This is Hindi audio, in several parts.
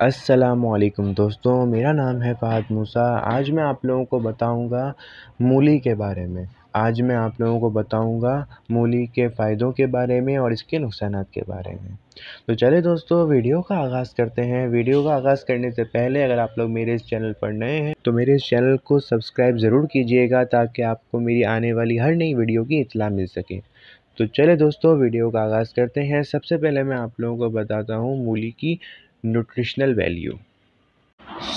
अस्सलामुअलैकुम दोस्तों, मेरा नाम है फाद मूसा। आज मैं आप लोगों को बताऊंगा मूली के बारे में। आज मैं आप लोगों को बताऊंगा मूली के फ़ायदों के बारे में और इसके नुकसानात के बारे में। तो चले दोस्तों, वीडियो का आगाज़ करते हैं। वीडियो का आगाज़ करने से पहले अगर आप लोग मेरे इस चैनल पर नए हैं तो मेरे इस चैनल को सब्सक्राइब ज़रूर कीजिएगा ताकि आपको मेरी आने वाली हर नई वीडियो की इत्तला मिल सके। तो चले दोस्तों, वीडियो का आगाज़ करते हैं। सबसे पहले मैं आप लोगों को बताता हूँ मूली की न्यूट्रिशनल वैल्यू।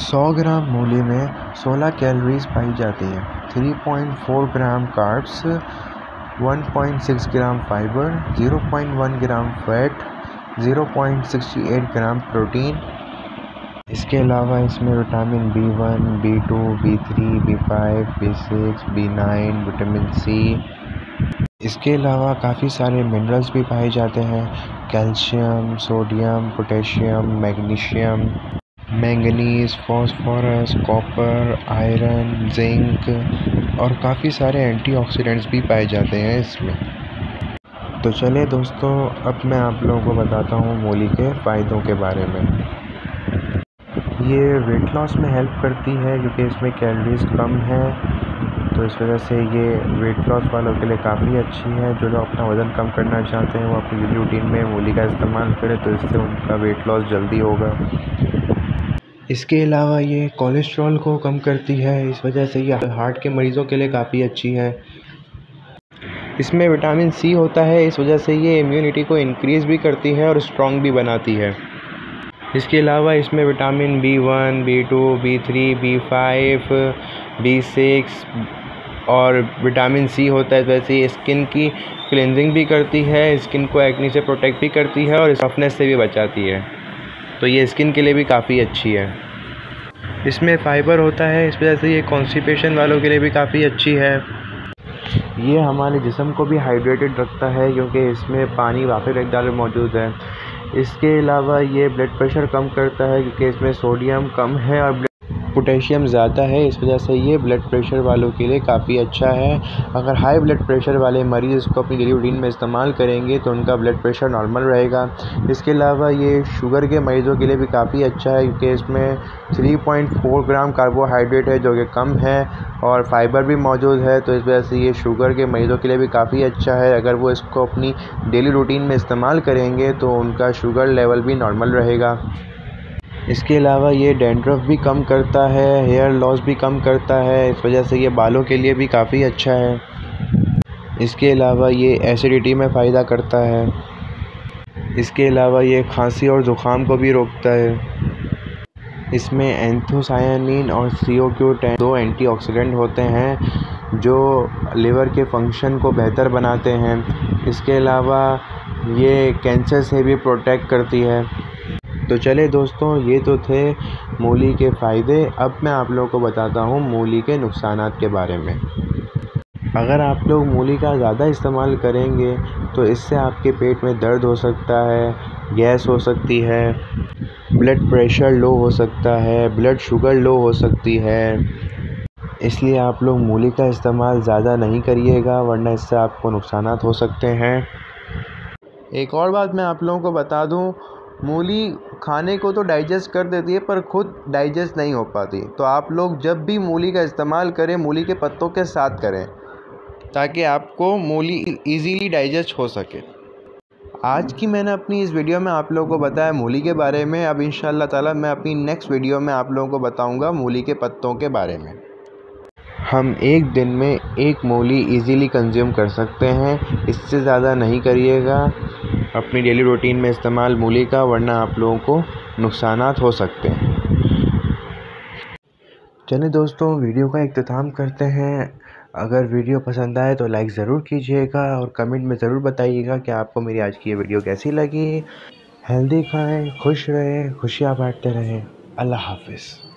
100 ग्राम मूली में 16 कैलोरीज पाई जाती हैं, 3.4 gram carbs, 1.6 gram fibre, 0.1 gram fat, 0.68 gram protein. इसके अलावा इसमें vitamin B1, B2, B3, B5, B6, B9, vitamin C। इसके अलावा काफ़ी सारे मिनरल्स भी पाए जाते हैं, calcium, sodium, potassium, magnesium, manganese, phosphorus, copper, iron, zinc और काफ़ी सारे एंटीऑक्सीडेंट्स भी पाए जाते हैं इसमें। तो चलिए दोस्तों, अब मैं आप लोगों को बताता हूँ मूली के फ़ायदों के बारे में। ये वेट लॉस में हेल्प करती है क्योंकि इसमें कैलोरीज कम है, तो इस वजह से ये वेट लॉस वालों के लिए काफ़ी अच्छी है। जो लोग अपना वज़न कम करना चाहते हैं वो अपनी डेली रूटीन में मूली का इस्तेमाल करें तो इससे उनका वेट लॉस जल्दी होगा। इसके अलावा ये कोलेस्ट्रॉल को कम करती है, इस वजह से ये हार्ट के मरीज़ों के लिए काफ़ी अच्छी है। इसमें विटामिन सी होता है, इस वजह से ये इम्यूनिटी को इंक्रीज़ भी करती है और स्ट्रॉन्ग भी बनाती है। इसके अलावा इसमें vitamin B1, B2, B3, B5, B6 और विटामिन C होता है। वैसे ये स्किन की क्लेंजिंग भी करती है, स्किन को एक्ने से प्रोटेक्ट भी करती है और रफनेस से भी बचाती है, तो ये स्किन के लिए भी काफ़ी अच्छी है। इसमें फाइबर होता है, इस वजह से ये कॉन्स्टिपेशन वालों के लिए भी काफ़ी अच्छी है। ये हमारे जिस्म को भी हाइड्रेटेड रखता है क्योंकि इसमें पानी वाफे मकदार में मौजूद है। इसके अलावा ये ब्लड प्रेशर कम करता है क्योंकि इसमें सोडियम कम है और पोटेशियम ज़्यादा है, इस वजह से ये ब्लड प्रेशर वालों के लिए काफ़ी अच्छा है। अगर हाई ब्लड प्रेशर वाले मरीज़ इसको अपनी डेली रूटीन में इस्तेमाल करेंगे तो उनका ब्लड प्रेशर नॉर्मल रहेगा। इसके अलावा ये शुगर के मरीज़ों के लिए भी काफ़ी अच्छा है क्योंकि इसमें 3.4 ग्राम कार्बोहाइड्रेट है जो कि कम है और फाइबर भी मौजूद है, तो इस वजह से ये शुगर के मरीज़ों के लिए भी काफ़ी अच्छा है। अगर वो इसको अपनी डेली रूटीन में इस्तेमाल करेंगे तो उनका शुगर लेवल भी नॉर्मल रहेगा। इसके अलावा ये डैंड्रफ भी कम करता है, हेयर लॉस भी कम करता है, इस वजह से ये बालों के लिए भी काफ़ी अच्छा है। इसके अलावा ये एसिडिटी में फ़ायदा करता है। इसके अलावा ये खांसी और ज़ुकाम को भी रोकता है। इसमें एंथोसायनिन और CoQ10 2 एंटीऑक्सीडेंट होते हैं जो लिवर के फंक्शन को बेहतर बनाते हैं। इसके अलावा ये कैंसर से भी प्रोटेक्ट करती है। तो चले दोस्तों, ये तो थे मूली के फ़ायदे। अब मैं आप लोगों को बताता हूँ मूली के नुकसानात के बारे में। अगर आप लोग मूली का ज़्यादा इस्तेमाल करेंगे तो इससे आपके पेट में दर्द हो सकता है, गैस हो सकती है, ब्लड प्रेशर लो हो सकता है, ब्लड शुगर लो हो सकती है। इसलिए आप लोग मूली का इस्तेमाल ज़्यादा नहीं करिएगा वरना इससे आपको नुकसानात हो सकते हैं। एक और बात मैं आप लोगों को बता दूं, मूली खाने को तो डाइजेस्ट कर देती है पर ख़ुद डाइजेस्ट नहीं हो पाती, तो आप लोग जब भी मूली का इस्तेमाल करें मूली के पत्तों के साथ करें ताकि आपको मूली ईज़िली डाइजेस्ट हो सके। आज की मैंने अपनी इस वीडियो में आप लोगों को बताया मूली के बारे में। अब इंशाअल्लाह ताला मैं अपनी नेक्स्ट वीडियो में आप लोगों को बताऊंगा मूली के पत्तों के बारे में। हम एक दिन में एक मूली इजीली कंज्यूम कर सकते हैं, इससे ज़्यादा नहीं करिएगा अपनी डेली रूटीन में इस्तेमाल मूली का वरना आप लोगों को नुकसानात हो सकते हैं। चलिए दोस्तों, वीडियो का इख्तिताम करते हैं। अगर वीडियो पसंद आए तो लाइक ज़रूर कीजिएगा और कमेंट में ज़रूर बताइएगा कि आपको मेरी आज की ये वीडियो कैसी लगी। हेल्दी खाएं, खुश रहें, खुशियाँ बांटते रहें। अल्लाह हाफ़िज़।